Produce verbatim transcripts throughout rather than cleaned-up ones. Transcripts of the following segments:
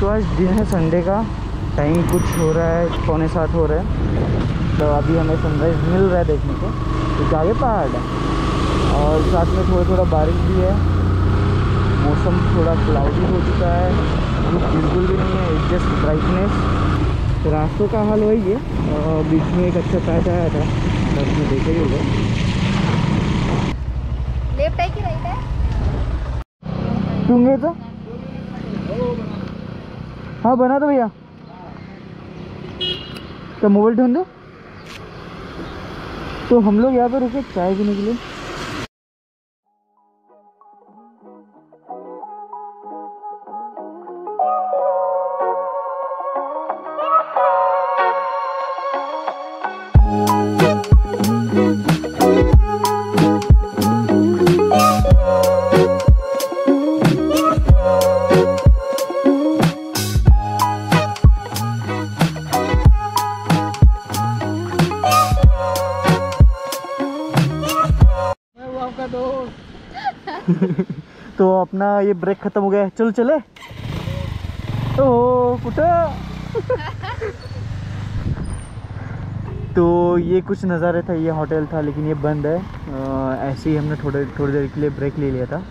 तो आज दिन है संडे का, टाइम कुछ हो रहा है, पौने सात हो रहा है। तो अभी हमें सनराइज़ मिल रहा है देखने को, क्योंकि आगे पहाड़ है और साथ में थोड़ा थोड़ा बारिश भी है। मौसम थोड़ा क्लाउडी हो चुका है, धूप बिल्कुल भी नहीं है, इट्स जस्ट ब्राइटनेस। तो रास्तों का हाल वही है, और बीच में एक अच्छा पैच आया था, उसमें देखे ही होगा। लेफ्ट है कि राइट है? टूंगे तो हाँ बना दो भैया, तो मोबाइल ढूंढ दो। तो हम लोग यहाँ पर रुके चाय पीने के लिए। तो अपना ये ब्रेक खत्म हो गया, चल चले तो पुटा। तो ये कुछ नज़ारे था, ये होटल था लेकिन ये बंद है। आ, ऐसे ही हमने थोड़े थोड़ी देर के लिए ब्रेक ले लिया था।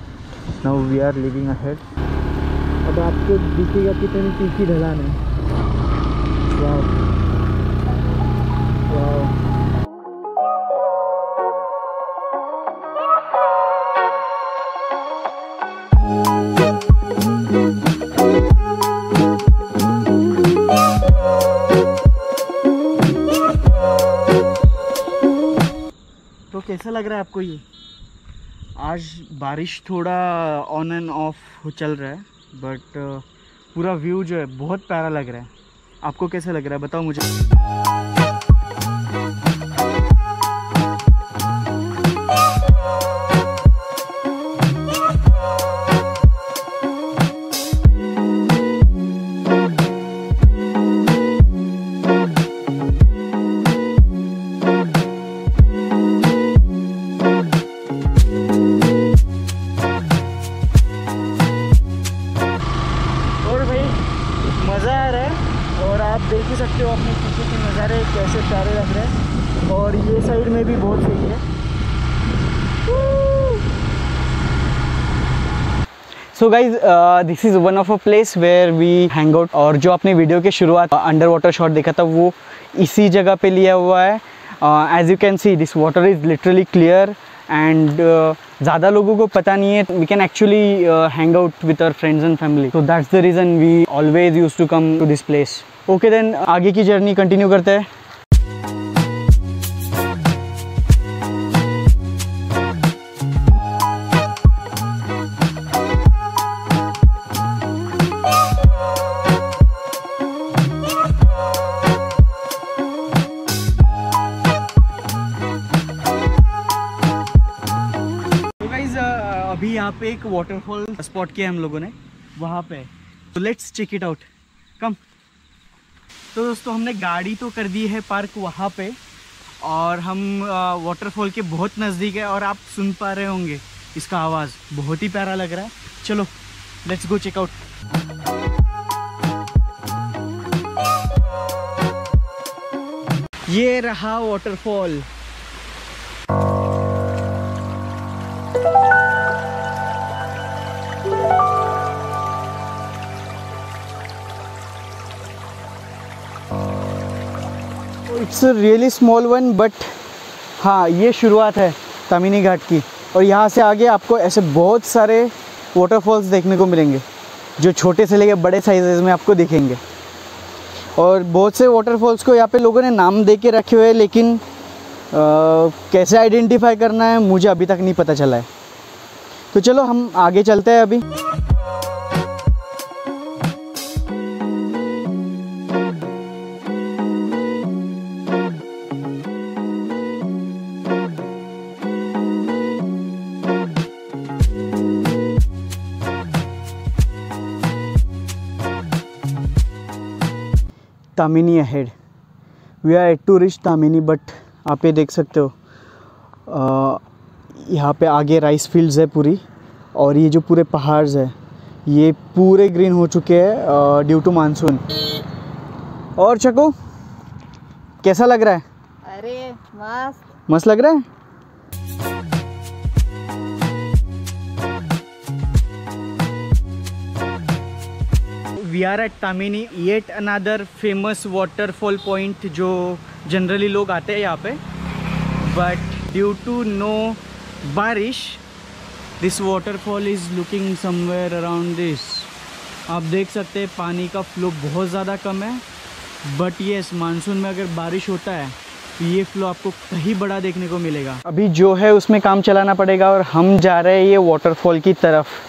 Now we are living ahead. अब आपको दिखेगा कितनी तीखी ढलान है। वाह कैसा लग रहा है आपको ये? आज बारिश थोड़ा ऑन एंड ऑफ चल रहा है, बट पूरा व्यू जो है बहुत प्यारा लग रहा है। आपको कैसा लग रहा है बताओ मुझे। देख ही सकते हो अपने पीछे के नज़ारे कैसे प्यारे लग रहे हैं, और ये साइड में भी बहुत सही है। So guys, this is one of a place where we hang out. और जो आपने वीडियो के शुरुआत अंडर वाटर शॉट देखा था वो इसी जगह पे लिया हुआ है। As you can see this water is literally clear and ज़्यादा लोगों को पता नहीं है। We can actually hang out with our friends and family, so that's the reason we always use to come to this place. Okay then आगे की journey continue करते हैं। तो गाइस, अभी यहाँ पे एक वाटरफॉल स्पॉट किया हम लोगों ने वहाँ पे, तो let's check it out, come. तो दोस्तों हमने गाड़ी तो कर दी है पार्क वहाँ पे, और हम वाटरफॉल के बहुत नज़दीक है और आप सुन पा रहे होंगे इसका आवाज़, बहुत ही प्यारा लग रहा है। चलो लेट्स गो चेक आउट। ये रहा waterfall. It's a really small one, but हाँ ये शुरुआत है तामिनी घाट की, और यहाँ से आगे आपको ऐसे बहुत सारे वाटरफॉल्स देखने को मिलेंगे जो छोटे से लेकर बड़े साइजेस में आपको दिखेंगे। और बहुत से वाटरफॉल्स को यहाँ पे लोगों ने नाम दे के रखे हुए हैं, लेकिन आ, कैसे आइडेंटिफाई करना है मुझे अभी तक नहीं पता चला है। तो चलो हम आगे चलते हैं अभी। Tamhini ahead, we are at to reach Tamhini, but आप ये देख सकते हो यहाँ पे आगे राइस फील्ड्स है पूरी, और ये जो पूरे पहाड़ है ये पूरे ग्रीन हो चुके हैं ड्यू टू मानसून। और चको कैसा लग रहा है? अरे मस्त मस्त लग रहा है। We are at Tamhini, yet another famous waterfall point जो जनरली लोग आते हैं यहाँ पे, बट ड्यू टू नो बारिश this waterfall is looking somewhere around this. आप देख सकते हैं पानी का फ्लो बहुत ज़्यादा कम है, बट येस मानसून में अगर बारिश होता है तो ये फ्लो आपको कहीं बड़ा देखने को मिलेगा। अभी जो है उसमें काम चलाना पड़ेगा और हम जा रहे हैं ये वाटरफॉल की तरफ।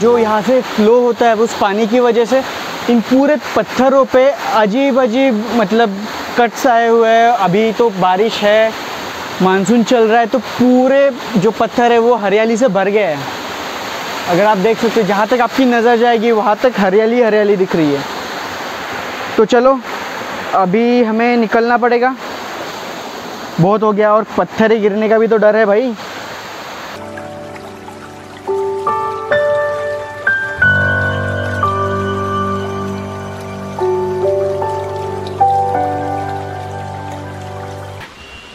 जो यहाँ से फ्लो होता है उस पानी की वजह से इन पूरे पत्थरों पे अजीब अजीब मतलब कट्स आए हुए हैं। अभी तो बारिश है, मानसून चल रहा है, तो पूरे जो पत्थर है वो हरियाली से भर गए हैं। अगर आप देख सकते हो जहाँ तक आपकी नज़र जाएगी वहाँ तक हरियाली हरियाली दिख रही है। तो चलो अभी हमें निकलना पड़ेगा, बहुत हो गया और पत्थर ही गिरने का भी तो डर है भाई।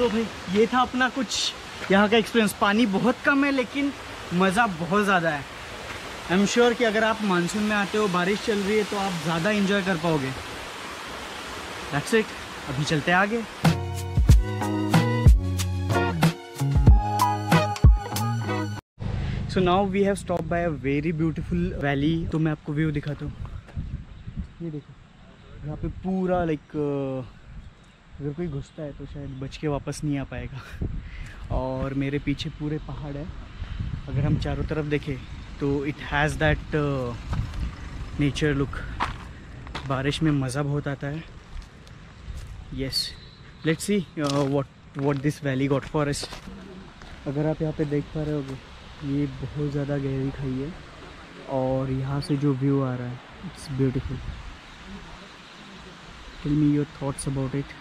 तो भाई ये था अपना कुछ यहाँ का एक्सपीरियंस। पानी बहुत कम है लेकिन मज़ा बहुत ज़्यादा है। आई एम श्योर कि अगर आप मानसून में आते हो, बारिश चल रही है, तो आप ज़्यादा एंजॉय कर पाओगे। दैट्स इट, अभी चलते हैं आगे। So now we have stop by a very beautiful valley. तो मैं आपको व्यू दिखाता हूँ, ये देखो यहाँ पे पूरा लाइक अगर कोई घुसता है तो शायद बच के वापस नहीं आ पाएगा। और मेरे पीछे पूरे पहाड़ है। अगर हम चारों तरफ देखें तो it has that nature look. बारिश में मज़ा बहुत आता है। Yes, let's see what what this valley got for us. अगर आप यहाँ पे देख पा रहे होगे ये बहुत ज़्यादा गहरी खाई है और यहाँ से जो व्यू आ रहा है it's beautiful. Tell me your thoughts about it.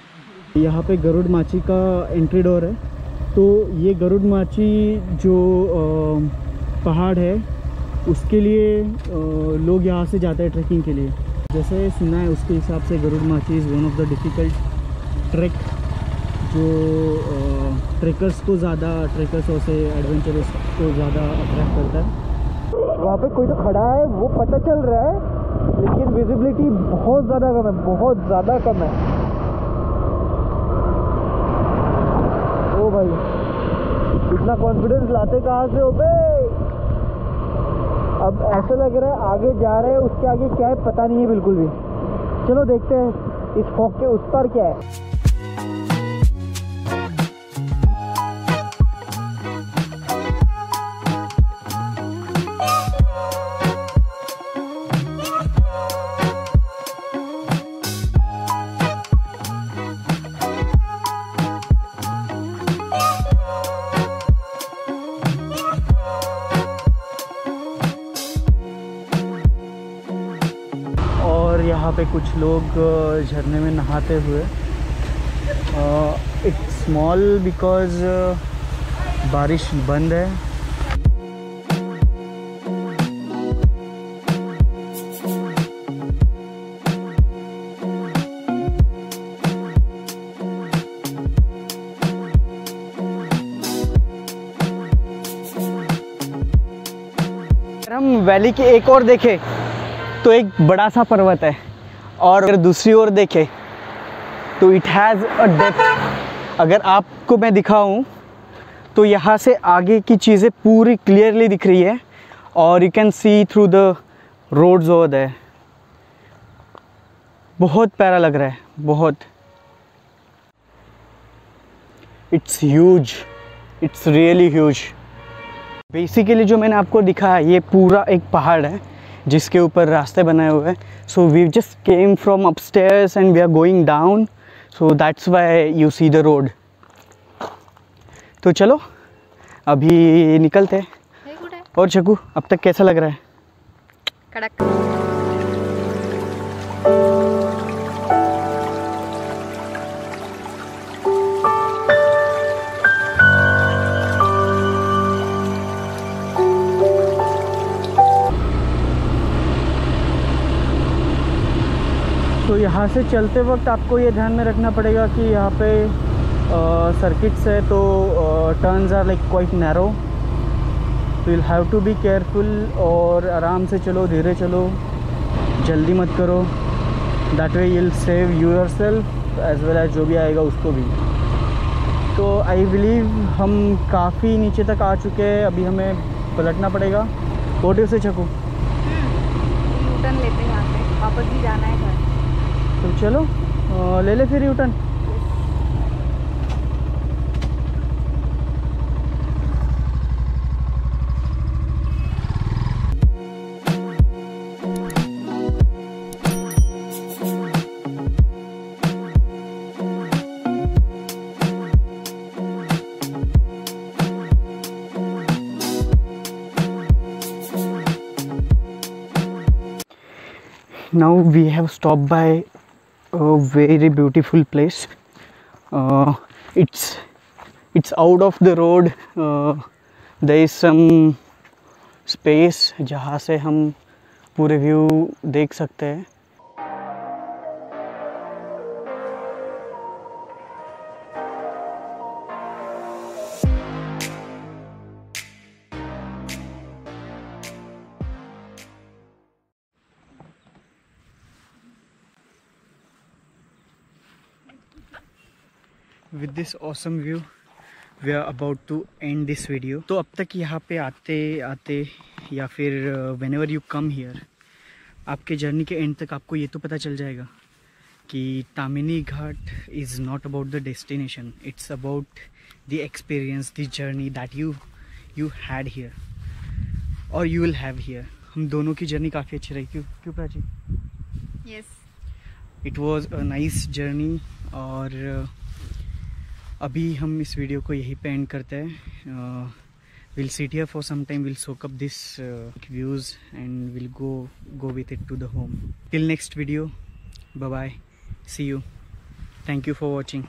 यहाँ पे गरुड़ माची का एंट्री डोर है। तो ये गरुड़ माची जो आ, पहाड़ है उसके लिए आ, लोग यहाँ से जाते हैं ट्रैकिंग के लिए। जैसे सुना है उसके हिसाब से Garud Machi is one of the difficult track जो आ, ट्रैकर्स को ज़्यादा ट्रैकर्स और से एडवेंचरर्स को ज़्यादा अट्रैक्ट करता है। वहाँ पे कोई तो खड़ा है, वो पता चल रहा है, लेकिन विजिबिलिटी बहुत ज़्यादा कम है, बहुत ज़्यादा कम है। भाई इतना कॉन्फिडेंस लाते कहाँ से हो बे? अब ऐसा लग रहा है आगे जा रहे हैं, उसके आगे क्या है पता नहीं है बिल्कुल भी। चलो देखते हैं इस फॉग के उस पार क्या है। यहाँ पे कुछ लोग झरने में नहाते हुए, इट्स स्मॉल बिकॉज बारिश बंद है। हम वैली की एक और देखें तो एक बड़ा सा पर्वत है और अगर दूसरी ओर देखें तो इट हैज़ अ डेप्थ। अगर आपको मैं दिखाऊं तो यहाँ से आगे की चीज़ें पूरी क्लियरली दिख रही है और you can see through the roads over there. बहुत प्यारा लग रहा है, बहुत। It's huge, it's really huge. Basically जो मैंने आपको दिखा है ये पूरा एक पहाड़ है जिसके ऊपर रास्ते बनाए हुए हैं। So we just came from upstairs and we are going down, so that's why you see the road. तो चलो अभी निकलते हैं। और शकू अब तक कैसा लग रहा है? कड़क। तो यहाँ से चलते वक्त आपको ये ध्यान में रखना पड़ेगा कि यहाँ पे सर्किट्स है तो turns are like quite narrow, तो you have to be careful और आराम से चलो, धीरे चलो, जल्दी मत करो। That way you will save yourself as well as जो भी आएगा उसको भी। तो आई बिलीव हम काफ़ी नीचे तक आ चुके हैं, अभी हमें पलटना पड़ेगा। वोटिव से छको यूटर्न लेते हैं, यहाँ पे वापस भी जाना है घर। तो चलो आ, ले ले फिर U turn. Now we have stopped by a very beautiful place. Uh, it's it's out of the road. Uh, there is some space जहाँ से हम पूरे व्यू देख सकते हैं। With this awesome view, we are about to end this video. तो अब तक यहाँ पे आते आते या फिर whenever you come here, आपके जर्नी के एंड तक आपको ये तो पता चल जाएगा कि तामिनी घाट is not about the destination, it's about the experience, the journey that you you had here or you will have here. हम दोनों की जर्नी काफ़ी अच्छी रही, क्यों क्यों Prachi? Yes. It was a nice journey और अभी हम इस वीडियो को यहीं पे एंड करते हैं। Will sit here for some time, will soak up this views and will go go with it to the home. Till next video, bye bye, see you, thank you for watching.